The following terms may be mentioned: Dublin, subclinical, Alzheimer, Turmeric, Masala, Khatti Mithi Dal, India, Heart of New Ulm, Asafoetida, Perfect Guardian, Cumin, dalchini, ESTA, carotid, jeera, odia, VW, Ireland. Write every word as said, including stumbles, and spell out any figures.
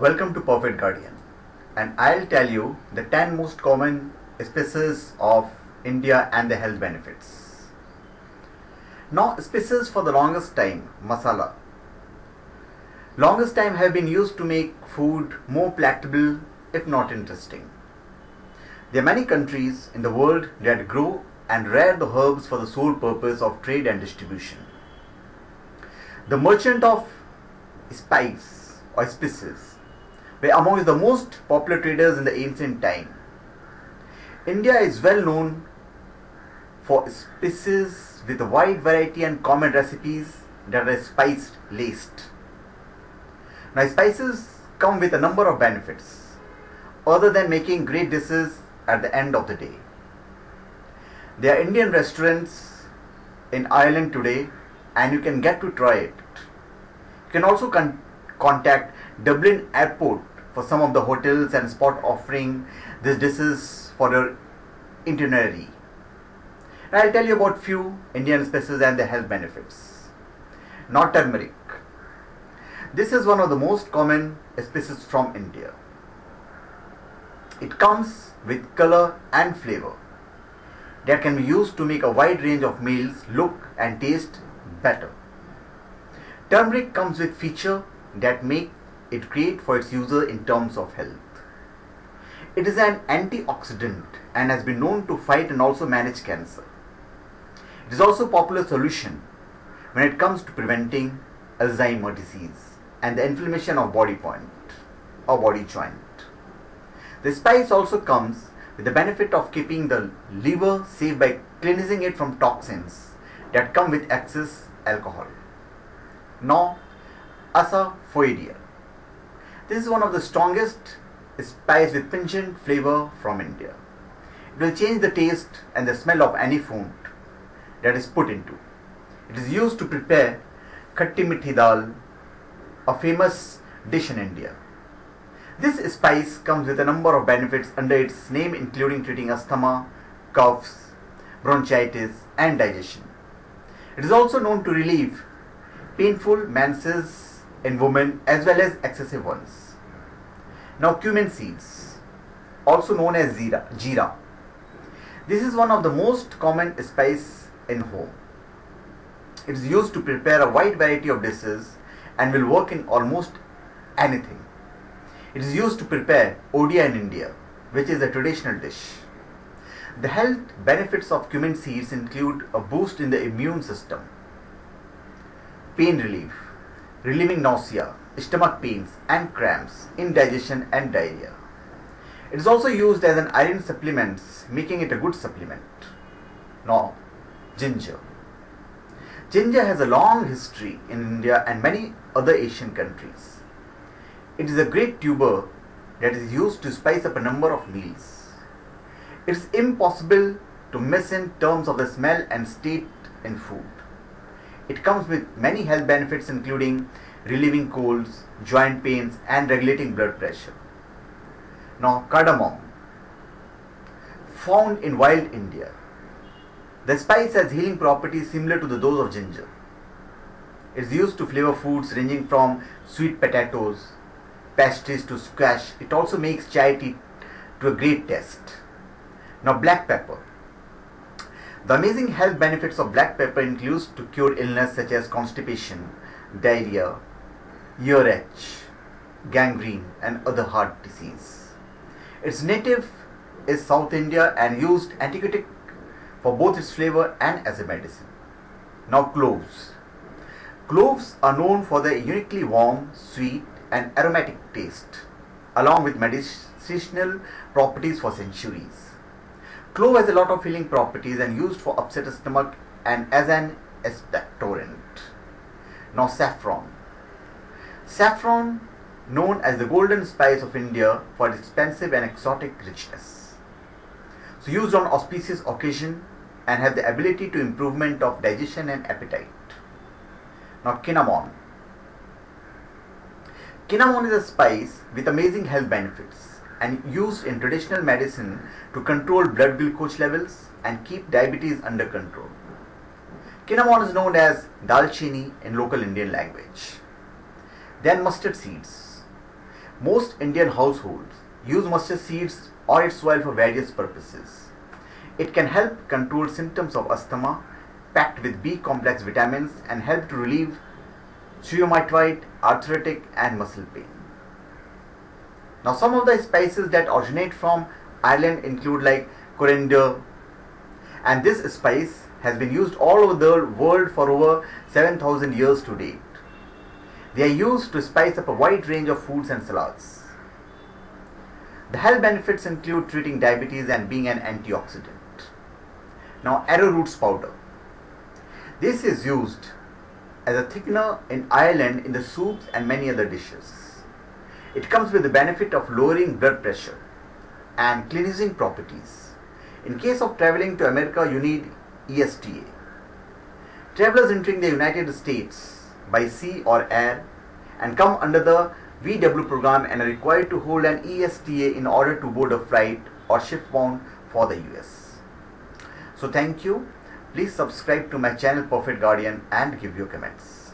Welcome to Perfect Guardian, and I'll tell you the ten most common spices of India and their health benefits. Now, spices for the longest time, masala. Longest time have been used to make food more palatable, if not interesting. There are many countries in the world that grow and rear the herbs for the sole purpose of trade and distribution. The merchant of spice or spices were among the most popular traders in the ancient time. India is well known for spices with a wide variety and common recipes that are spice laced. Now, spices come with a number of benefits other than making great dishes at the end of the day. There are Indian restaurants in Ireland today and you can get to try it. You can also con contact Dublin airport for some of the hotels and spot offering these dishes for your itinerary. And I'll tell you about few Indian spices and their health benefits. Now, turmeric. This is one of the most common spices from India. It comes with color and flavor that can be used to make a wide range of meals look and taste better. Turmeric comes with features that make it great for its user in terms of health. It is an antioxidant and has been known to fight and also manage cancer. It is also a popular solution when it comes to preventing Alzheimer disease and the inflammation of body point or body joint. The spice also comes with the benefit of keeping the liver safe by cleansing it from toxins that come with excess alcohol. Now, Asafoetida. This is one of the strongest spices with pungent flavor from India. It will change the taste and the smell of any food that is put into. It is used to prepare Khatti Mithi Dal, a famous dish in India. This spice comes with a number of benefits under its name, including treating asthma, coughs, bronchitis and digestion. It is also known to relieve painful menses in women as well as excessive ones. Now, cumin seeds, also known as jeera. This is one of the most common spices in home. It is used to prepare a wide variety of dishes and will work in almost anything. It is used to prepare odia in India, which is a traditional dish. The health benefits of cumin seeds include a boost in the immune system, pain relief, relieving nausea, stomach pains and cramps, indigestion and diarrhea. It is also used as an iron supplement, making it a good supplement. Now, ginger. Ginger has a long history in India and many other Asian countries. It is a great tuber that is used to spice up a number of meals. It is impossible to miss in terms of the smell and state in food. It comes with many health benefits including relieving colds, joint pains and regulating blood pressure. Now, cardamom. Found in wild India. The spice has healing properties similar to those of ginger. It is used to flavor foods ranging from sweet potatoes, pastries to squash. It also makes chai tea to a great taste. Now, black pepper. The amazing health benefits of black pepper includes to cure illness such as constipation, diarrhea, earache, gangrene and other heart disease. Its native is South India and used antibiotic for both its flavor and as a medicine. Now, cloves. Cloves are known for their uniquely warm, sweet and aromatic taste along with medicinal properties for centuries. Clove has a lot of healing properties and used for upset stomach and as an expectorant. Now, saffron. Saffron, known as the golden spice of India for its expensive and exotic richness, so used on auspicious occasion and have the ability to improvement of digestion and appetite. Now, cinnamon. Cinnamon is a spice with amazing health benefits and used in traditional medicine to control blood glucose levels and keep diabetes under control. Cinnamon is known as dalchini in local Indian language. Then mustard seeds. Most Indian households use mustard seeds or its soil for various purposes. It can help control symptoms of asthma, packed with B-complex vitamins, and help to relieve rheumatoid, arthritic, and muscle pain. Now, some of the spices that originate from Ireland include like coriander, and this spice has been used all over the world for over seven thousand years to date. They are used to spice up a wide range of foods and salads. The health benefits include treating diabetes and being an antioxidant. Now, arrowroot powder. This is used as a thickener in Ireland in the soups and many other dishes. It comes with the benefit of lowering blood pressure and cleansing properties. In case of traveling to America, you need E S T A. Travelers entering the United States by sea or air and come under the V W program and are required to hold an E S T A in order to board a flight or ship bound for the U S. So thank you. Please subscribe to my channel Perfect Guardian and give your comments.